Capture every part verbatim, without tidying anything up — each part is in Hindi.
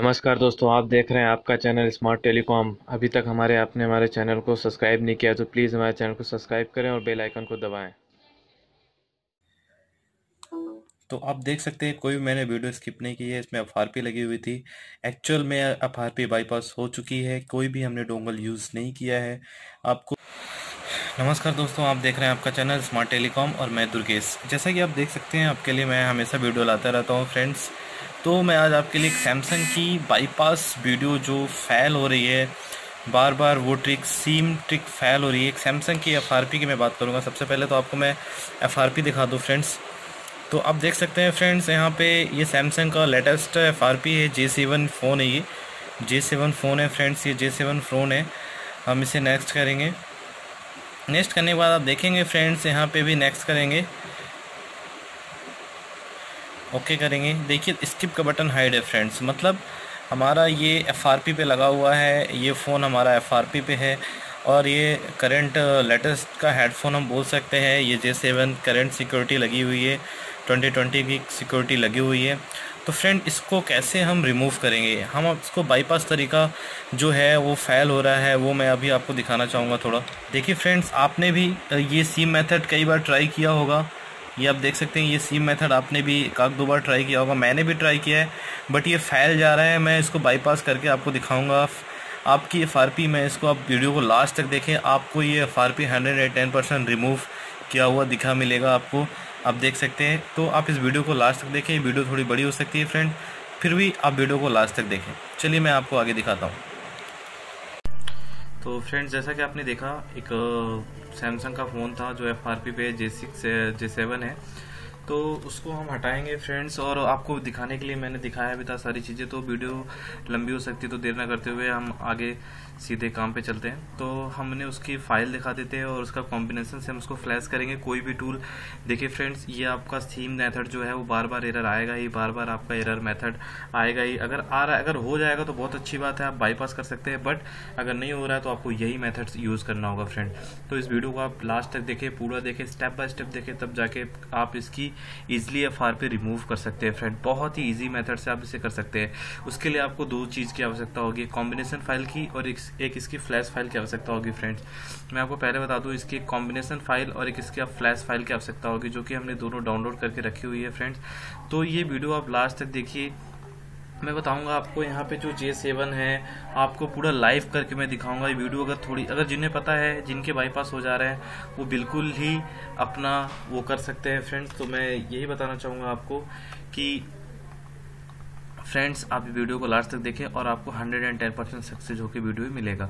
नमस्कार दोस्तों, आप देख रहे हैं आपका चैनल स्मार्ट टेलीकॉम। अभी तक हमारे आपने हमारे चैनल को सब्सक्राइब नहीं किया तो प्लीज़ हमारे चैनल को सब्सक्राइब करें और बेल आइकन को दबाएं। तो आप देख सकते हैं कोई भी मैंने वीडियो स्किप नहीं की है, इसमें एफ आर पी लगी हुई थी। एक्चुअल में एफ आर पी बाईपास हो चुकी है, कोई भी हमने डोंगल यूज़ नहीं किया है। आपको नमस्कार दोस्तों, आप देख रहे हैं आपका चैनल स्मार्ट टेलीकॉम और मैं दुर्गेश। जैसा कि आप देख सकते हैं आपके लिए मैं हमेशा वीडियो लाता रहता हूँ फ्रेंड्स। तो मैं आज आपके लिए एक सैमसंग की बाईपास वीडियो जो फ़ेल हो रही है, बार बार वो ट्रिक सीम ट्रिक फ़ेल हो रही है, एक सैमसंग की एफ आर पी की मैं बात करूँगा। सबसे पहले तो आपको मैं एफ आर पी दिखा दूँ फ्रेंड्स। तो आप देख सकते हैं फ्रेंड्स, यहाँ पे ये सैमसंग का लेटेस्ट एफ आर पी है, जे सेवन फ़ोन है, ये जे सेवन फ़ोन है फ्रेंड्स, ये जे सेवन फ़ोन है। हम इसे नेक्स्ट करेंगे। नेक्स्ट करने के बाद आप देखेंगे फ्रेंड्स, यहाँ पर भी नेक्स्ट करेंगे, ओके okay करेंगे। देखिए स्किप का बटन हाइड है फ्रेंड्स, मतलब हमारा ये एफ आर पी पे लगा हुआ है, ये फ़ोन हमारा एफ आर पी पे है और ये करंट लेटेस्ट का हेडफोन हम बोल सकते हैं। ये जे सेवन करंट सिक्योरिटी लगी हुई है, ट्वेंटी ट्वेंटी की सिक्योरिटी लगी हुई है। तो फ्रेंड इसको कैसे हम रिमूव करेंगे, हम इसको बाईपास तरीका जो है वो फ़ेल हो रहा है, वो मैं अभी आपको दिखाना चाहूँगा थोड़ा। देखिए फ्रेंड्स, आपने भी ये सीम मेथड कई बार ट्राई किया होगा, ये आप देख सकते हैं। ये सीम मेथड आपने भी एक दो बार ट्राई किया होगा, मैंने भी ट्राई किया है, बट ये फैल जा रहा है। मैं इसको बाईपास करके आपको दिखाऊंगा आपकी एफ आर पी में। इसको आप वीडियो को लास्ट तक देखें, आपको ये F R P hundred percent remove किया हुआ दिखा मिलेगा आपको, आप देख सकते हैं। तो आप इस वीडियो को लास्ट तक देखें, वीडियो थोड़ी बड़ी हो सकती है फ्रेंड, फिर भी आप वीडियो को लास्ट तक देखें। चलिए मैं आपको आगे दिखाता हूँ। तो फ्रेंड्स जैसा कि आपने देखा, एक सैमसंग का फ़ोन था जो एफ आर पी पे जे सिक्स जे सेवन है, तो उसको हम हटाएंगे फ्रेंड्स। और आपको दिखाने के लिए मैंने दिखाया भी था सारी चीज़ें, तो वीडियो लंबी हो सकती है, तो देर ना करते हुए हम आगे सीधे काम पे चलते हैं। तो हमने उसकी फ़ाइल दिखा देते हैं और उसका कॉम्बिनेशन से हम उसको फ्लैश करेंगे, कोई भी टूल। देखिए फ्रेंड्स, ये आपका सीम मेथड जो है वो बार बार एरर आएगा ही, बार बार आपका एरर मेथड आएगा ही। अगर आ रहा अगर हो जाएगा तो बहुत अच्छी बात है, आप बाईपास कर सकते हैं, बट अगर नहीं हो रहा है तो आपको यही मेथड्स यूज़ करना होगा फ्रेंड। तो इस वीडियो को आप लास्ट तक देखें, पूरा देखें, स्टेप बाय स्टेप देखें, तब जाके आप इसकी easily F R P remove कर सकते हैं फ्रेंड। बहुत ही ईजी मेथड से आप इसे कर सकते हैं। उसके लिए आपको दो चीज़ की आवश्यकता होगी, कॉम्बिनेशन फाइल की और एक इसकी फ्लैश फाइल की आवश्यकता होगी फ्रेंड्स। मैं आपको पहले बता दूं, इसकी कॉम्बिनेशन फाइल और एक इसकी फ्लैश फाइल की आवश्यकता होगी, जो कि हमने दोनों डाउनलोड करके रखी हुई है फ्रेंड्स। तो ये वीडियो आप लास्ट तक देखिए, मैं बताऊंगा आपको यहाँ पे जो जे सेवन है आपको पूरा लाइव करके मैं दिखाऊंगा। ये वीडियो अगर थोड़ी अगर जिन्हें पता है, जिनके बाईपास हो जा रहे हैं, वो बिल्कुल ही अपना वो कर सकते हैं फ्रेंड्स। तो मैं यही बताना चाहूँगा आपको कि फ्रेंड्स आप वीडियो को लास्ट तक देखें और आपको hundred and ten percent success होकर वीडियो मीडियो मिलेगा।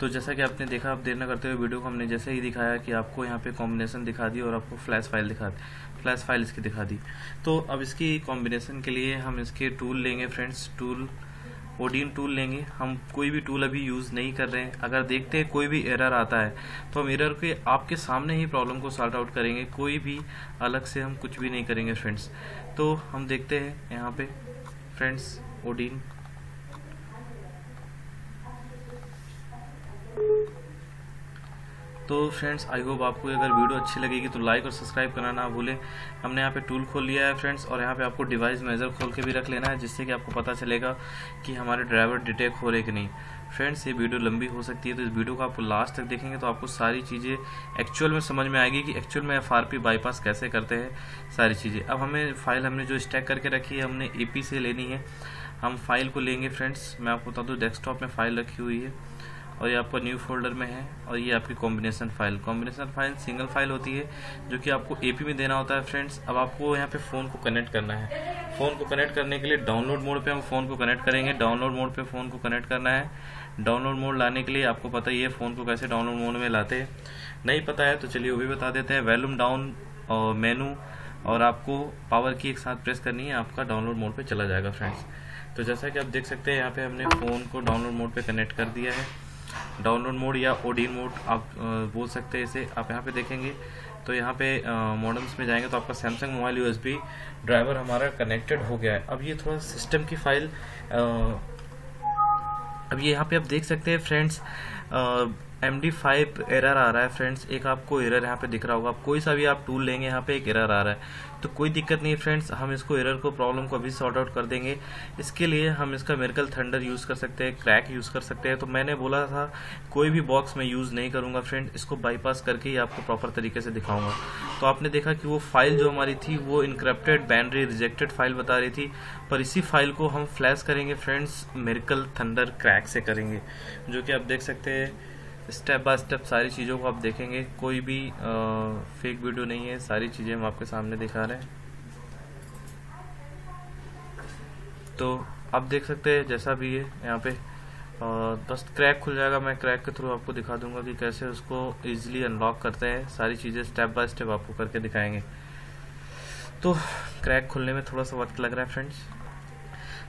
तो जैसा कि आपने देखा, आप देर न करते हुए वीडियो को हमने जैसे ही दिखाया कि आपको यहाँ पे कॉम्बिनेशन दिखा दी और आपको फ्लैश फाइल दिखा दी फ्लैश फाइल इसकी दिखा दी। तो अब इसकी कॉम्बिनेशन के लिए हम इसके टूल लेंगे फ्रेंड्स, टूल ओडिन टूल लेंगे। हम कोई भी टूल अभी यूज़ नहीं कर रहे हैं, अगर देखते हैं कोई भी एरर आता है तो हम एरर के आपके सामने ही प्रॉब्लम को सॉल्ट आउट करेंगे, कोई भी अलग से हम कुछ भी नहीं करेंगे फ्रेंड्स। तो हम देखते हैं यहाँ पे फ्रेंड्स, ओडिन तो फ्रेंड्स आई होप आपको अगर वीडियो अच्छी लगेगी तो लाइक और सब्सक्राइब करना ना भूलें। हमने यहाँ पे टूल खोल लिया है फ्रेंड्स, और यहाँ पे आपको डिवाइस मेजर खोल के भी रख लेना है, जिससे कि आपको पता चलेगा कि हमारे ड्राइवर डिटेक्ट हो रहे कि नहीं। फ्रेंड्स ये वीडियो लंबी हो सकती है, तो इस वीडियो को आप लास्ट तक देखेंगे तो आपको सारी चीज़ें एक्चुअल में समझ में आएगी कि एक्चुअल में एफ आर पी बाईपास कैसे करते हैं, सारी चीज़ें। अब हमें फाइल हमने जो स्टैक करके रखी है, हमने ए पी से लेनी है। हम फाइल को लेंगे फ्रेंड्स, मैं आपको बता दूँ डेस्कटॉप में फाइल रखी हुई है और ये आपका न्यू फोल्डर में है, और ये आपकी combination file combination file single file होती है जो कि आपको ए पी में देना होता है फ्रेंड्स। अब आपको यहाँ पे फ़ोन को कनेक्ट करना है। फ़ोन को कनेक्ट करने के लिए डाउनलोड मोड पे हम फ़ोन को कनेक्ट करेंगे। डाउनलोड मोड पे फ़ोन को कनेक्ट करना है। डाउनलोड मोड लाने के लिए आपको पता ही है फ़ोन को कैसे डाउनलोड मोड में लाते हैं, नहीं पता है तो चलिए वो भी बता देते हैं। वॉल्यूम डाउन और मेनू और आपको पावर की एक साथ प्रेस करनी है, आपका डाउनलोड मोड पर चला जाएगा फ्रेंड्स। तो जैसा कि आप देख सकते हैं यहाँ पर हमने फ़ोन को डाउनलोड मोड पर कनेक्ट कर दिया है, डाउनलोड मोड या ओडिन मोड आप बोल सकते हैं इसे। आप यहाँ पे देखेंगे तो यहाँ पे मॉडम्स में जाएंगे तो आपका Samsung mobile U S B driver हमारा कनेक्टेड हो गया है। अब ये थोड़ा सिस्टम की फाइल आ, अब ये यहाँ पे आप देख सकते हैं friends, M D five error आ रहा है फ्रेंड्स, एक आपको एरर यहाँ पे दिख रहा होगा। आप कोई सा भी आप टूल लेंगे यहाँ पे एक एरर आ रहा है, तो कोई दिक्कत नहीं फ्रेंड्स, हम इसको एरर को प्रॉब्लम को अभी सॉर्ट आउट कर देंगे। इसके लिए हम इसका मिरेकल थंडर यूज़ कर सकते हैं, क्रैक यूज़ कर सकते हैं। तो मैंने बोला था कोई भी बॉक्स मैं यूज़ नहीं करूँगा फ्रेंड, इसको बाईपास करके ही आपको प्रॉपर तरीके से दिखाऊँगा। तो आपने देखा कि वो फाइल जो हमारी थी वो इनक्रप्टेड बैनरी रिजेक्टेड फाइल बता रही थी, पर इसी फाइल को हम फ्लैश करेंगे फ्रेंड्स मिरेकल थंडर क्रैक से करेंगे, जो कि आप देख सकते हैं स्टेप बाय स्टेप सारी चीज़ों को आप देखेंगे। कोई भी आ, फेक वीडियो नहीं है, सारी चीज़ें हम आपके सामने दिखा रहे हैं। तो आप देख सकते हैं जैसा भी है यहाँ पे आ, बस क्रैक खुल जाएगा। मैं क्रैक के थ्रू आपको दिखा दूंगा कि कैसे उसको इजीली अनलॉक करते हैं, सारी चीज़ें स्टेप बाय स्टेप आपको करके दिखाएंगे। तो क्रैक खुलने में थोड़ा सा वक्त लग रहा है फ्रेंड्स।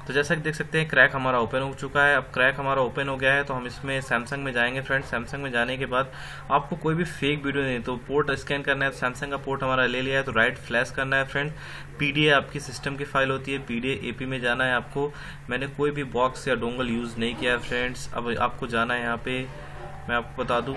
तो जैसा कि देख सकते हैं क्रैक हमारा ओपन हो चुका है। अब क्रैक हमारा ओपन हो गया है तो हम इसमें सैमसंग में जाएंगे फ्रेंड्स। सैमसंग में जाने के बाद आपको कोई भी फेक वीडियो नहीं, तो पोर्ट स्कैन करना है, सैमसंग का पोर्ट हमारा ले लिया है तो राइट फ्लैश करना है फ्रेंड। पीडीए आपकी सिस्टम की फाइल होती है, पीडीए एपी में जाना है आपको। मैंने कोई भी बॉक्स या डोंगल यूज़ नहीं किया है फ्रेंड्स। अब आपको जाना है यहाँ पे, मैं आपको बता दूँ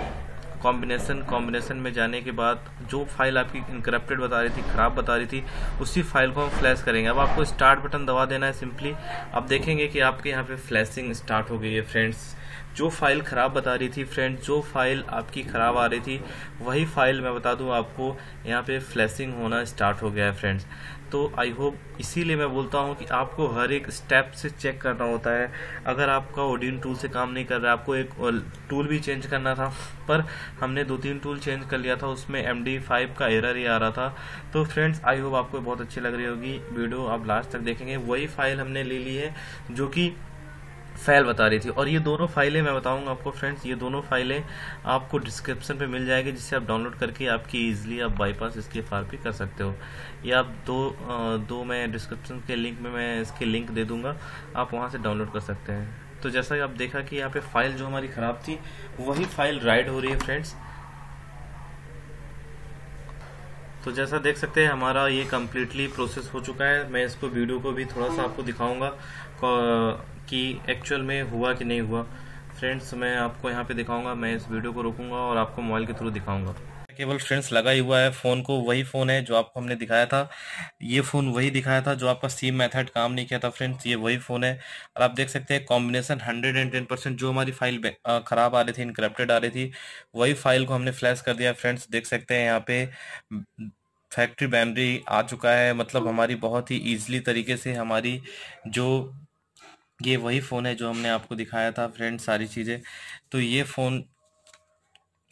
कॉम्बिनेशन कॉम्बिनेशन में जाने के बाद जो फाइल आपकी इनक्रप्टेड बता रही थी, ख़राब बता रही थी, उसी फाइल को हम फ्लैश करेंगे। अब आपको स्टार्ट बटन दबा देना है सिंपली। आप देखेंगे कि आपके यहाँ पे फ्लैशिंग स्टार्ट हो गई है फ्रेंड्स। जो फाइल ख़राब बता रही थी फ्रेंड्स, जो फाइल आपकी ख़राब आ रही थी, वही फाइल मैं बता दूं आपको यहाँ पे फ्लैशिंग होना स्टार्ट हो गया है फ्रेंड्स। तो आई होप, इसीलिए मैं बोलता हूँ कि आपको हर एक स्टेप से चेक करना होता है। अगर आपका ओडिन टूल से काम नहीं कर रहा है, आपको एक टूल भी चेंज करना था, पर हमने दो तीन टूल चेंज कर लिया था, उसमें एम डी फाइव का एरर ही आ रहा था। तो फ्रेंड्स आई होप आपको बहुत अच्छी लग रही होगी वीडियो, आप लास्ट तक देखेंगे। वही फाइल हमने ले ली है जो कि फाइल बता रही थी, और ये दोनों फाइलें मैं बताऊंगा आपको फ्रेंड्स, ये दोनों फाइलें आपको डिस्क्रिप्शन पे मिल जाएगी, जिससे आप डाउनलोड करके आपकी इजीली आप बाईपास इसकी एफआरपी कर सकते हो। ये आप दो दो मैं डिस्क्रिप्शन के लिंक में मैं इसके लिंक दे दूंगा, आप वहां से डाउनलोड कर सकते हैं। तो जैसा कि आप देखा कि यहाँ पे फाइल जो हमारी ख़राब थी वही फाइल राइड हो रही है फ्रेंड्स। तो जैसा देख सकते हैं हमारा ये कम्प्लीटली प्रोसेस हो चुका है। मैं इसको वीडियो को भी थोड़ा सा आपको दिखाऊँगा कि एक्चुअल में हुआ कि नहीं हुआ फ्रेंड्स। मैं आपको यहाँ पे दिखाऊंगा, मैं इस वीडियो को रोकूंगा और आपको मोबाइल के थ्रू दिखाऊंगा। केबल फ्रेंड्स लगा ही हुआ है फ़ोन को, वही फ़ोन है जो आपको हमने दिखाया था। ये फ़ोन वही दिखाया था जो आपका सीम मेथड काम नहीं किया था फ्रेंड्स, ये वही फ़ोन है। और आप देख सकते हैं combination hundred and ten percent, जो हमारी फाइल ख़राब आ रही थी, इनक्रप्टेड आ रही थी, वही फाइल को हमने फ्लैश कर दिया फ्रेंड्स। देख सकते हैं यहाँ पे फैक्ट्री बैनरी आ चुका है, मतलब हमारी बहुत ही ईजिली तरीके से हमारी जो ये वही फ़ोन है जो हमने आपको दिखाया था फ्रेंड, सारी चीज़ें। तो ये फ़ोन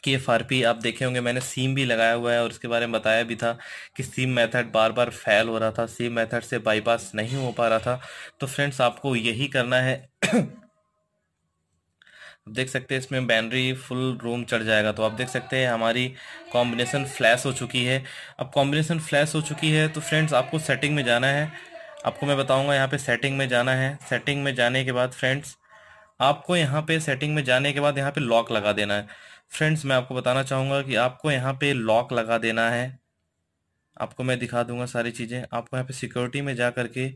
की एफ आर पी आप देखे होंगे, मैंने सिम भी लगाया हुआ है और इसके बारे में बताया भी था कि सिम मेथड बार बार फेल हो रहा था, सिम मेथड से बाईपास नहीं हो पा रहा था। तो फ्रेंड्स आपको यही करना है। देख सकते हैं इसमें बैनरी फुल रोम चढ़ जाएगा। तो आप देख सकते हैं हमारी कॉम्बिनेशन फ्लैश हो चुकी है। अब कॉम्बिनेशन फ्लैश हो चुकी है तो फ्रेंड्स आपको सेटिंग में जाना है, आपको मैं बताऊंगा यहाँ पे सेटिंग में जाना है। सेटिंग में जाने के बाद फ्रेंड्स आपको यहाँ पे सेटिंग में जाने के बाद यहाँ पे लॉक लगा देना है फ्रेंड्स। मैं आपको बताना चाहूँगा कि आपको यहाँ पे लॉक लगा देना है, आपको मैं दिखा दूंगा सारी चीज़ें। आपको यहाँ पे सिक्योरिटी में जा करके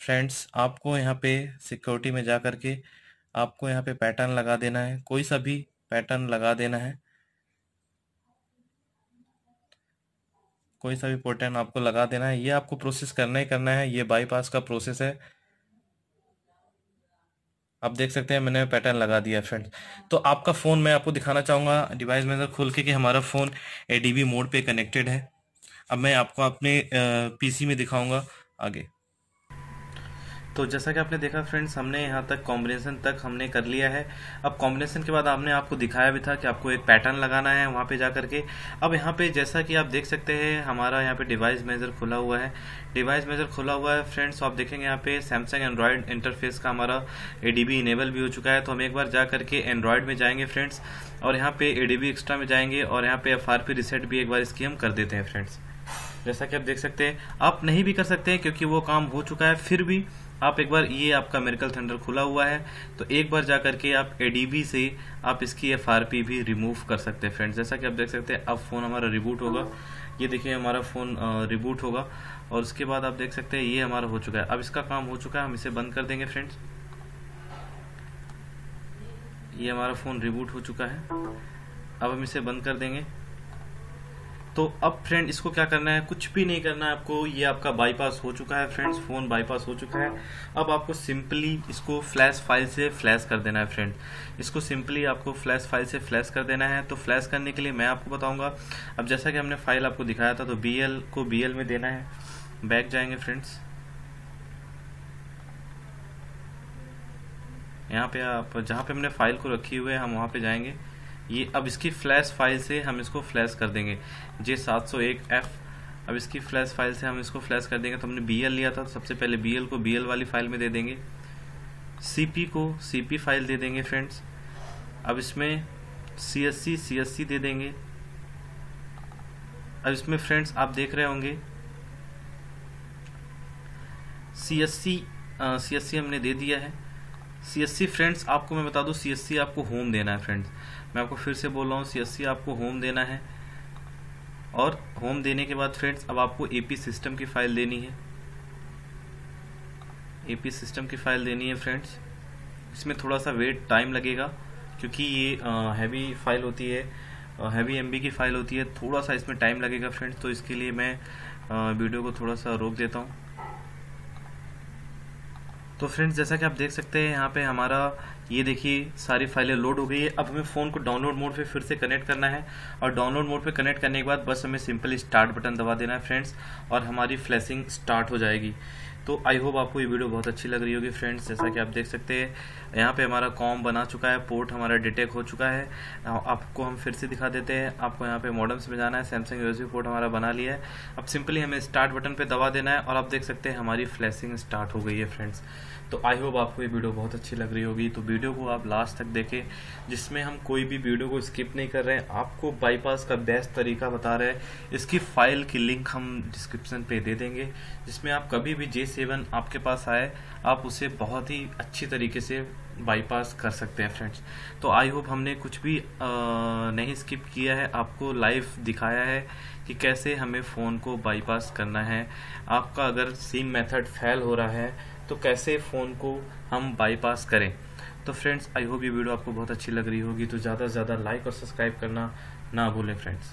फ्रेंड्स, आपको यहाँ पे सिक्योरिटी में जा करके आपको यहाँ पे पैटर्न लगा देना है, कोई सा भी पैटर्न लगा देना है, कोई सा भी पोर्टन आपको लगा देना है। ये आपको प्रोसेस करना ही करना है, ये बाईपास का प्रोसेस है। आप देख सकते हैं मैंने पैटर्न लगा दिया फ्रेंड्स। तो आपका फ़ोन मैं आपको दिखाना चाहूँगा डिवाइस में खोल के कि हमारा फ़ोन एडीबी मोड पे कनेक्टेड है। अब मैं आपको अपने पीसी में दिखाऊँगा आगे। तो जैसा कि आपने देखा फ्रेंड्स, हमने यहाँ तक कॉम्बिनेशन तक हमने कर लिया है। अब कॉम्बिनेशन के बाद आपने आपको दिखाया भी था कि आपको एक पैटर्न लगाना है वहाँ पे जा करके। अब यहाँ पे जैसा कि आप देख सकते हैं हमारा यहाँ पे डिवाइस मेजर खुला हुआ है, डिवाइस मेजर खुला हुआ है फ्रेंड्स। आप देखेंगे यहाँ पे सैमसंग एंड्रॉयड इंटरफेस का हमारा ए डी बी इनेबल भी हो चुका है। तो हम एक बार जा करके एंड्रॉयड में जाएंगे फ्रेंड्स, और यहाँ पे ए डी बी एक्स्ट्रा में जाएंगे, और यहाँ पे एफ आर पी रिसेट भी एक बार इसकी हम कर देते हैं फ्रेंड्स। जैसा कि आप देख सकते हैं, आप नहीं भी कर सकते हैं क्योंकि वो काम हो चुका है, फिर भी आप एक बार, ये आपका मिरेकल थंडर खुला हुआ है तो एक बार जा करके आप एडीबी से आप इसकी एफआरपी भी रिमूव कर सकते हैं फ्रेंड्स। जैसा कि आप देख सकते हैं अब फ़ोन हमारा रिबूट होगा, ये देखिए हमारा फ़ोन रिबूट होगा, और उसके बाद आप देख सकते हैं ये हमारा हो चुका है। अब इसका काम हो चुका है, हम इसे बंद कर देंगे फ्रेंड्स। ये हमारा फ़ोन रिबूट हो चुका है। अब हम इसे बंद कर देंगे। तो अब फ्रेंड इसको क्या करना है, कुछ भी नहीं करना है आपको। ये आपका बाईपास हो चुका है फ्रेंड्स, फ़ोन बाईपास हो चुका है। अब आपको सिंपली इसको फ्लैश फाइल से फ्लैश कर देना है फ्रेंड। इसको सिंपली आपको फ्लैश फाइल से फ्लैश कर देना है। तो फ्लैश करने के लिए मैं आपको बताऊंगा। अब जैसा कि हमने फाइल आपको दिखाया था, तो बी एल को बी एल में देना है। बैक जाएंगे फ्रेंड्स, यहाँ पे आप जहाँ पे हमने फाइल को रखी हुई है हम वहाँ पे जाएंगे। ये अब इसकी फ्लैश फाइल से हम इसको फ्लैश कर देंगे जे सात सौ एक एफ। अब इसकी फ्लैश फाइल से हम इसको फ्लैश कर देंगे। तो हमने बी एल लिया था, तो सबसे पहले बी एल को बी एल वाली फाइल में दे देंगे। सी पी को सी पी फाइल दे देंगे फ्रेंड्स। अब इसमें C S C C S C दे देंगे। अब इसमें फ्रेंड्स आप देख रहे होंगे C S C C S C हमने दे दिया है। सी एस सी फ्रेंड्स आपको मैं बता दूं, सी एस सी आपको होम देना है फ्रेंड्स। मैं आपको फिर से बोल रहा हूँ, सी एस सी आपको होम देना है। और होम देने के बाद फ्रेंड्स अब आपको ए पी सिस्टम की फाइल देनी है। ए पी सिस्टम की फाइल देनी है फ्रेंड्स। इसमें थोड़ा सा वेट टाइम लगेगा क्योंकि ये हैवी फाइल होती है, हैवी एम बी की फाइल होती है। थोड़ा सा इसमें टाइम लगेगा फ्रेंड्स, तो इसके लिए मैं आ, वीडियो को थोड़ा सा रोक देता हूँ। तो फ्रेंड्स जैसा कि आप देख सकते हैं यहाँ पे हमारा ये देखिए सारी फाइलें लोड हो गई है। अब हमें फ़ोन को डाउनलोड मोड पे फिर से कनेक्ट करना है। और डाउनलोड मोड पे कनेक्ट करने के बाद बस हमें सिंपली स्टार्ट बटन दबा देना है फ्रेंड्स, और हमारी फ्लैशिंग स्टार्ट हो जाएगी। तो आई होप आपको ये वीडियो बहुत अच्छी लग रही होगी फ्रेंड्स। जैसा कि आप देख सकते हैं यहाँ पे हमारा कॉम बना चुका है, पोर्ट हमारा डिटेक्ट हो चुका है। आपको हम फिर से दिखा देते हैं। आपको यहाँ पे मॉडम्स में जाना है। सैमसंग यूएसबी पोर्ट हमारा बना लिया है। अब सिंपली हमें स्टार्ट बटन पे दबा देना है और आप देख सकते हैं हमारी फ्लैशिंग स्टार्ट हो गई है फ्रेंड्स। तो आई होप आपको ये वीडियो बहुत अच्छी लग रही होगी। तो वीडियो को आप लास्ट तक देखें, जिसमें हम कोई भी वीडियो को स्किप नहीं कर रहे हैं, आपको बाईपास का बेस्ट तरीका बता रहे हैं। इसकी फाइल की लिंक हम डिस्क्रिप्शन पे दे देंगे, जिसमें आप कभी भी जे सेवन आपके पास आए आप उसे बहुत ही अच्छी तरीके से बाईपास कर सकते हैं फ्रेंड्स। तो आई होप हमने कुछ भी आ, नहीं स्किप किया है, आपको लाइव दिखाया है कि कैसे हमें फ़ोन को बाईपास करना है। आपका अगर सिम मेथड फेल हो रहा है तो कैसे फ़ोन को हम बाईपास करें। तो फ्रेंड्स आई होप ये वीडियो आपको बहुत अच्छी लग रही होगी। तो ज़्यादा से ज़्यादा लाइक और सब्सक्राइब करना ना भूलें फ्रेंड्स।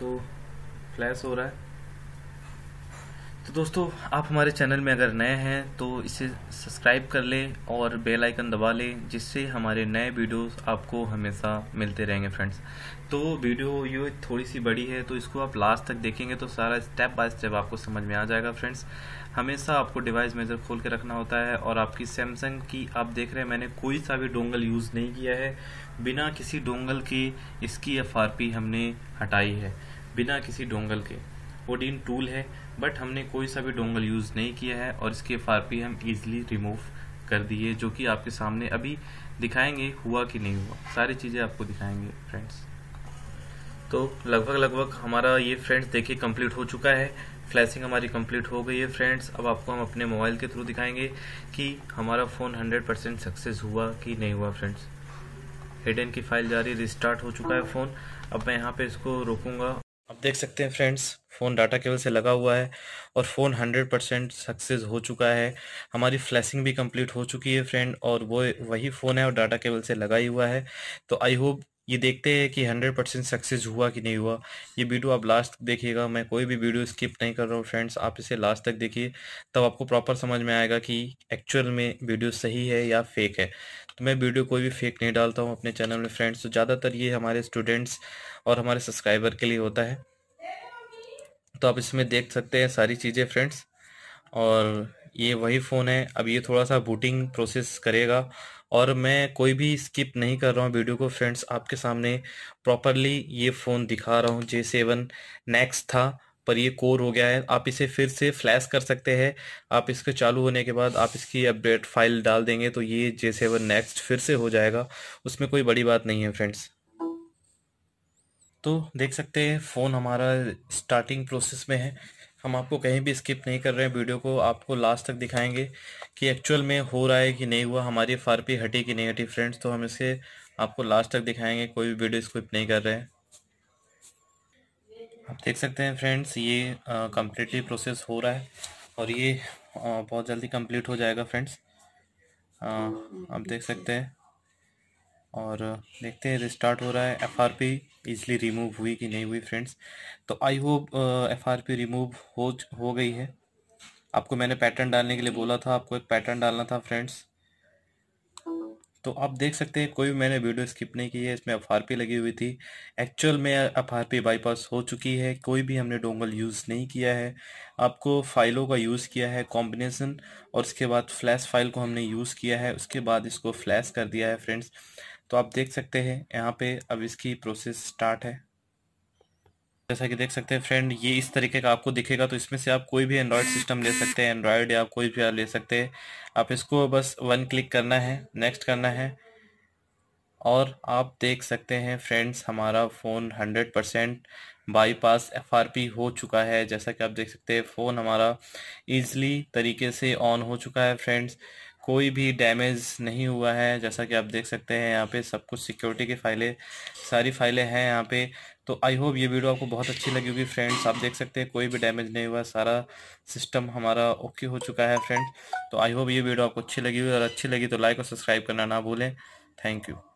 तो फ्लैश हो रहा है। तो दोस्तों आप हमारे चैनल में अगर नए हैं तो इसे सब्सक्राइब कर लें और बेल आइकन दबा लें, जिससे हमारे नए वीडियोस आपको हमेशा मिलते रहेंगे फ्रेंड्स। तो वीडियो ये थोड़ी सी बड़ी है, तो इसको आप लास्ट तक देखेंगे तो सारा स्टेप बाय स्टेप आपको समझ में आ जाएगा फ्रेंड्स। हमेशा आपको डिवाइस मेजर खोल के रखना होता है। और आपकी सैमसंग की आप देख रहे हैं मैंने कोई सा भी डोंगल यूज़ नहीं किया है। बिना किसी डोंगल के इसकी एफ आर पी हमने हटाई है, बिना किसी डोंगल के। ओडिन टूल है बट हमने कोई सा भी डोंगल यूज़ नहीं किया है और इसके एफ आर पी हम इजीली रिमूव कर दिए, जो कि आपके सामने अभी दिखाएंगे हुआ कि नहीं हुआ, सारी चीज़ें आपको दिखाएंगे फ्रेंड्स। तो लगभग लगभग हमारा ये फ्रेंड्स देखिए कंप्लीट हो चुका है, फ्लैशिंग हमारी कंप्लीट हो गई है फ्रेंड्स। अब आपको हम अपने मोबाइल के थ्रू दिखाएंगे कि हमारा फ़ोन हंड्रेड परसेंट सक्सेस हुआ कि नहीं हुआ फ्रेंड्स। हिडन की फाइल जारी, रिस्टार्ट हो चुका है फ़ोन। अब मैं यहाँ पर इसको रोकूँगा। आप देख सकते हैं फ्रेंड्स फ़ोन डाटा केबल से लगा हुआ है और फ़ोन हंड्रेड परसेंट सक्सेस हो चुका है। हमारी फ्लैशिंग भी कंप्लीट हो चुकी है फ्रेंड, और वो वही फ़ोन है और डाटा केबल से लगा ही हुआ है। तो आई होप ये देखते हैं कि हंड्रेड परसेंट सक्सेस हुआ कि नहीं हुआ। ये वीडियो आप लास्ट तक देखिएगा, मैं कोई भी वीडियो स्किप नहीं कर रहा हूँ फ्रेंड्स। आप इसे लास्ट तक देखिए, तब आपको प्रॉपर समझ में आएगा कि एक्चुअल में वीडियो सही है या फेक है। तो मैं वीडियो कोई भी फेक नहीं डालता हूँ अपने चैनल में फ्रेंड्स। तो ज़्यादातर ये हमारे स्टूडेंट्स और हमारे सब्सक्राइबर के लिए होता है। तो आप इसमें देख सकते हैं सारी चीज़ें फ्रेंड्स, और ये वही फ़ोन है। अब ये थोड़ा सा बूटिंग प्रोसेस करेगा और मैं कोई भी स्किप नहीं कर रहा हूँ वीडियो को फ्रेंड्स। आपके सामने प्रॉपरली ये फ़ोन दिखा रहा हूँ। जे सेवन नेक्स्ट था पर ये कोर हो गया है। आप इसे फिर से फ्लैश कर सकते हैं। आप इसके चालू होने के बाद आप इसकी अपडेट फाइल डाल देंगे तो ये जे सेवन नेक्स्ट फिर से हो जाएगा, उसमें कोई बड़ी बात नहीं है फ्रेंड्स। तो देख सकते हैं फ़ोन हमारा स्टार्टिंग प्रोसेस में है। हम आपको कहीं भी स्किप नहीं कर रहे हैं वीडियो को, आपको लास्ट तक दिखाएंगे कि एक्चुअल में हो रहा है कि नहीं हुआ, हमारी एफ आर पी हटी कि नहीं हटी फ्रेंड्स। तो हम इसे आपको लास्ट तक दिखाएंगे, कोई भी वीडियो स्किप नहीं कर रहे हैं। आप देख सकते हैं फ्रेंड्स ये कम्प्लीटली प्रोसेस हो रहा है और ये आ, बहुत जल्दी कम्प्लीट हो जाएगा फ्रेंड्स। आप देख सकते हैं। और देखते हैं रिस्टार्ट हो रहा है। F R P easily remove हुई कि नहीं हुई फ्रेंड्स। तो I hope F R P remove हो हो गई है। आपको मैंने पैटर्न डालने के लिए बोला था, आपको एक पैटर्न डालना था फ्रेंड्स। तो आप देख सकते हैं कोई मैंने वीडियो स्किप नहीं की है, इसमें एफ आर पी लगी हुई थी। एक्चुअल में एफ आर पी बाईपास हो चुकी है, कोई भी हमने डोंगल यूज़ नहीं किया है। आपको फाइलों का यूज़ किया है कॉम्बिनेशन, और उसके बाद फ्लैश फाइल को हमने यूज़ किया है, उसके बाद इसको फ्लैश कर दिया है फ्रेंड्स। तो आप देख सकते हैं यहाँ पे अब इसकी प्रोसेस स्टार्ट है। जैसा कि देख सकते हैं फ्रेंड, ये इस तरीके का आपको दिखेगा। तो इसमें से आप कोई भी एंड्रॉयड सिस्टम ले सकते हैं, एंड्रॉयड या कोई भी आप ले सकते हैं। आप इसको बस वन क्लिक करना है, नेक्स्ट करना है, और आप देख सकते हैं फ्रेंड्स हमारा phone hundred percent bypass FRP हो चुका है। जैसा कि आप देख सकते हैं फ़ोन हमारा ईज़िली तरीके से ऑन हो चुका है फ्रेंड्स, कोई भी डैमेज नहीं हुआ है। जैसा कि आप देख सकते हैं यहाँ पे सब कुछ सिक्योरिटी की फाइलें, सारी फाइलें हैं यहाँ पे। तो आई होप ये वीडियो आपको बहुत अच्छी लगी होगी फ्रेंड्स। आप देख सकते हैं कोई भी डैमेज नहीं हुआ, सारा सिस्टम हमारा ओके हो चुका है फ्रेंड्स। तो आई होप ये वीडियो आपको अच्छी लगी होगी, और अच्छी लगी तो लाइक और सब्सक्राइब करना ना भूलें। Thank you.